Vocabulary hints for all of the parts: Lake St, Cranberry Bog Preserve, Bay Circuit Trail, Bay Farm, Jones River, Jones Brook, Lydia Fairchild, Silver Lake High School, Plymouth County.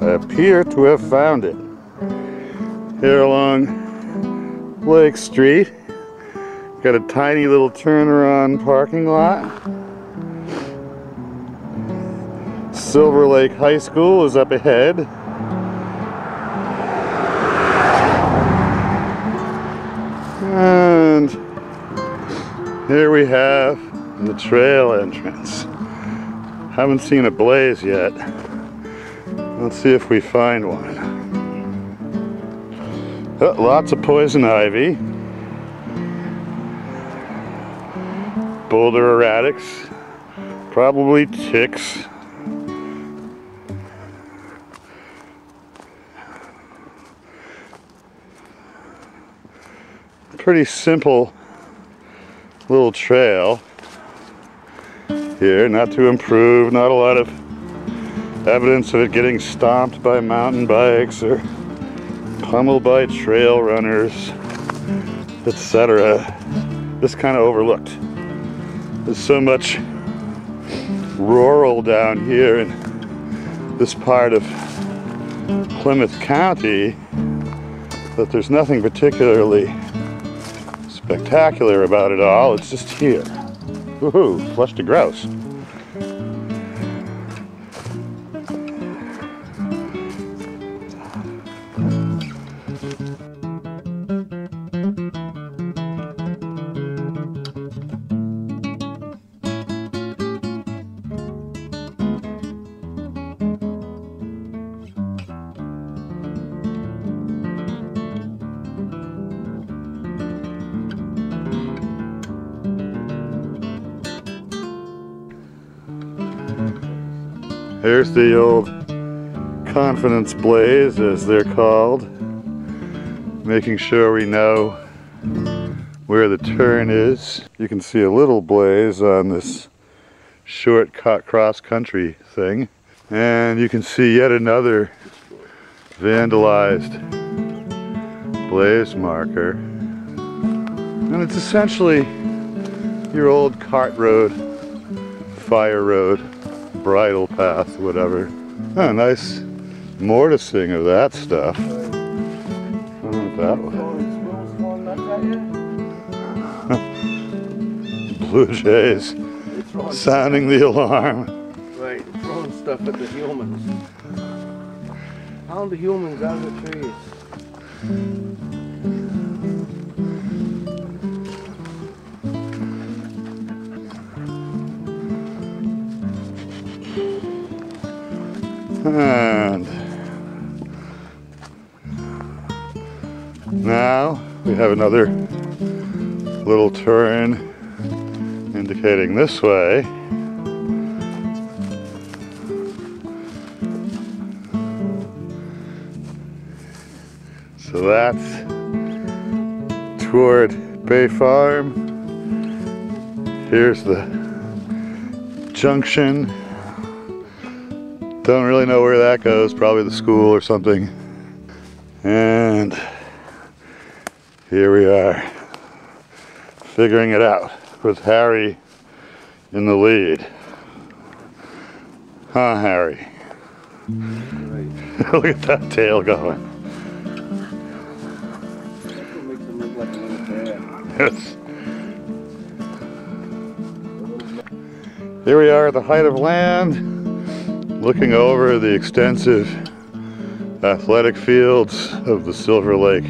I appear to have found it. Here along Lake Street, got a tiny little turnaround parking lot. Silver Lake High School is up ahead. And here we have the trail entrance. Haven't seen a blaze yet. Let's see if we find one. Oh, lots of poison ivy. Boulder erratics. Probably ticks. Pretty simple little trail here, not to improve, not a lot of evidence of it getting stomped by mountain bikes or pummeled by trail runners, etc. Just kind of overlooked. There's so much rural down here in this part of Plymouth County that there's nothing particularly spectacular about it all. It's just here. Woohoo, flushed a grouse. Here's the old confidence blaze, as they're called, making sure we know where the turn is. You can see a little blaze on this shortcut cross-country thing, and you can see yet another vandalized blaze marker, and it's essentially your old cart road, fire road, bridle path, whatever. Oh, nice mortising of that stuff. I don't know what that was. Blue jays sounding the alarm. Right, throwing stuff at the humans. Pound the humans out of the trees. And now we have another little turn indicating this way. So that's toward Bay Farm. Here's the junction. Don't really know where that goes, probably the school or something. And here we are, figuring it out with Harry in the lead. Huh, Harry? Right. Look at that tail going. Yes. Here we are at the height of land, looking over the extensive athletic fields of the Silver Lake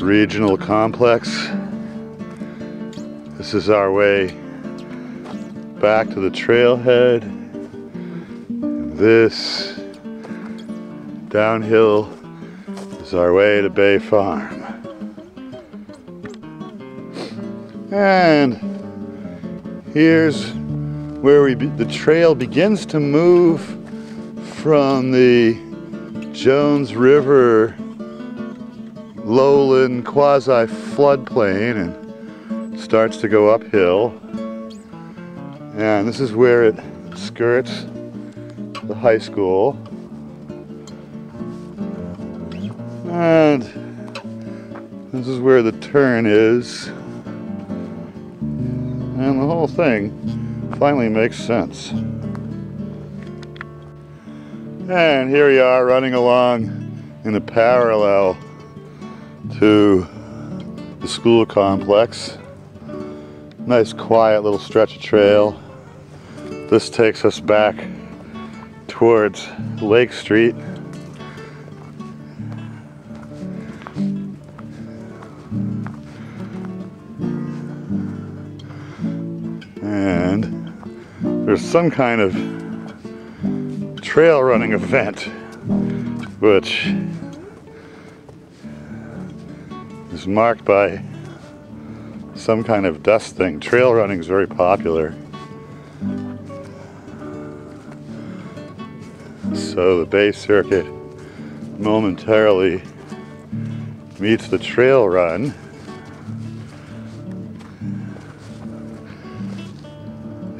Regional Complex. This is our way back to the trailhead. This downhill is our way to Bay Farm. And here's where the trail begins to move from the Jones River lowland quasi-floodplain and starts to go uphill. And this is where it skirts the high school. And this is where the turn is. And the whole thing finally makes sense. And here we are running along in a parallel to the school complex. Nice quiet little stretch of trail. This takes us back towards Lake Street. And there's some kind of trail running event, which is marked by some kind of dust thing. Trail running is very popular. So the Bay Circuit momentarily meets the trail run.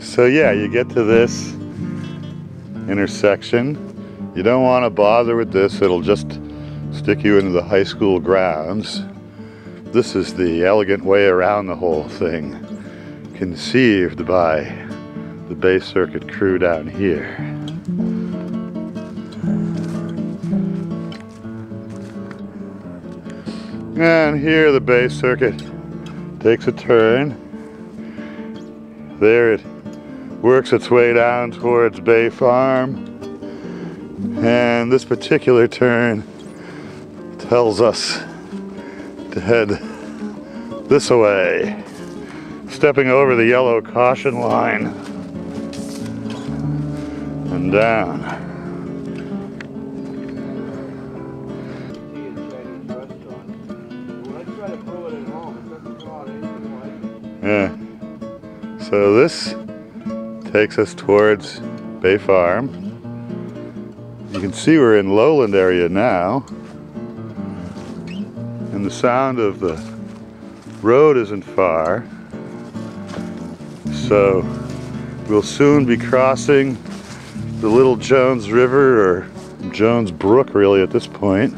So yeah, you get to this intersection. You don't want to bother with this. It'll just stick you into the high school grounds. This is the elegant way around the whole thing, conceived by the Bay Circuit crew down here. And here the Bay Circuit takes a turn. There it works its way down towards Bay Farm. And this particular turn tells us to head this way, stepping over the yellow caution line and down. Yeah. So this takes us towards Bay Farm. You can see we're in lowland area now. And the sound of the road isn't far. So we'll soon be crossing the little Jones River, or Jones Brook really at this point.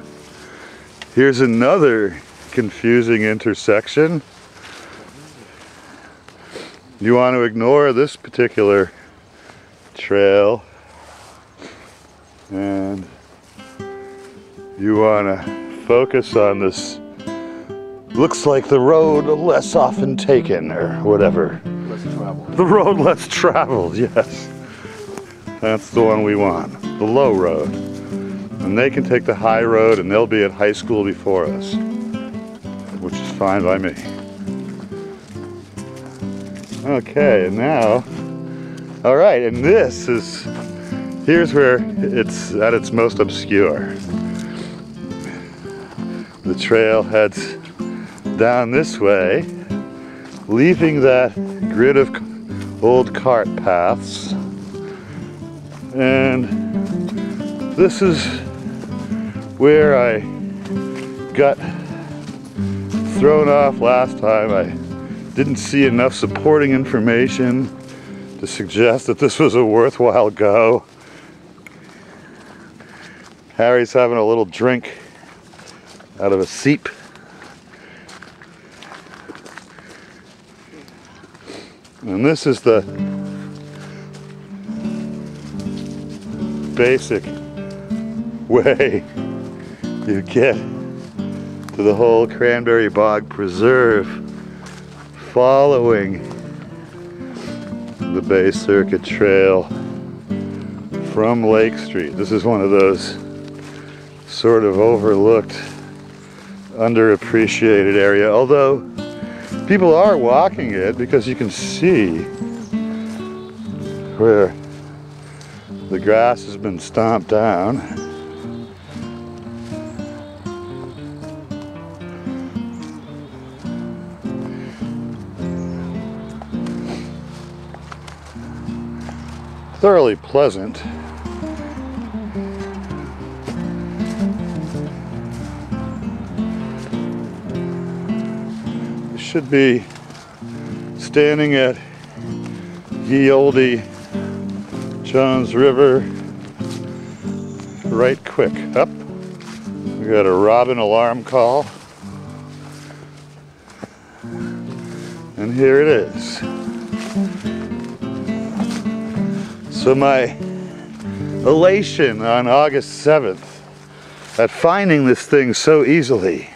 Here's another confusing intersection. You want to ignore this particular trail, and you want to focus on this, looks like the road less often taken, or whatever. Less traveled. The road less traveled, yes. That's the one we want, the low road. And they can take the high road and they'll be at high school before us, which is fine by me. Okay, and now, all right, and this is, here's where it's at its most obscure. The trail heads down this way, leaving that grid of old cart paths. And this is where I got thrown off last time. I didn't see enough supporting information to suggest that this was a worthwhile go. Harry's having a little drink out of a seep. And this is the basic way you get to the whole Cranberry Bog Preserve, following the Bay Circuit Trail from Lake Street. This is one of those sort of overlooked, underappreciated area, although people are walking it because you can see where the grass has been stomped down. Thoroughly pleasant. You should be standing at ye olde Jones River right quick. Up. We got a robin alarm call. And here it is. So my elation on August 7th at finding this thing so easily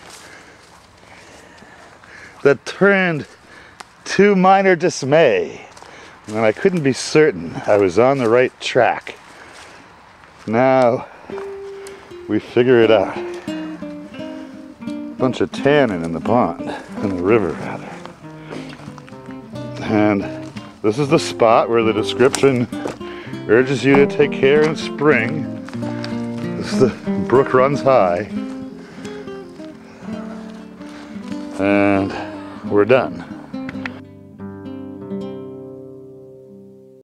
that turned to minor dismay when I couldn't be certain I was on the right track. Now we figure it out. Bunch of tannin in the pond, in the river rather. And this is the spot where the description urges you to take care in spring. This is the brook runs high. And we're done.